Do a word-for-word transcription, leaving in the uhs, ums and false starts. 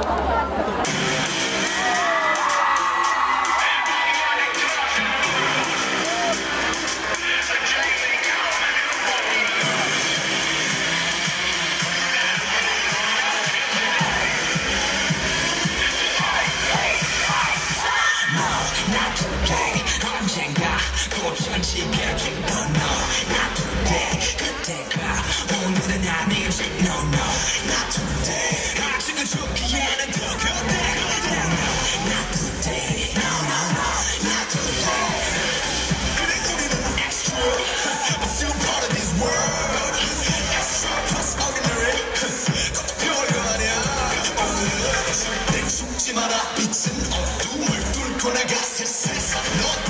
It's not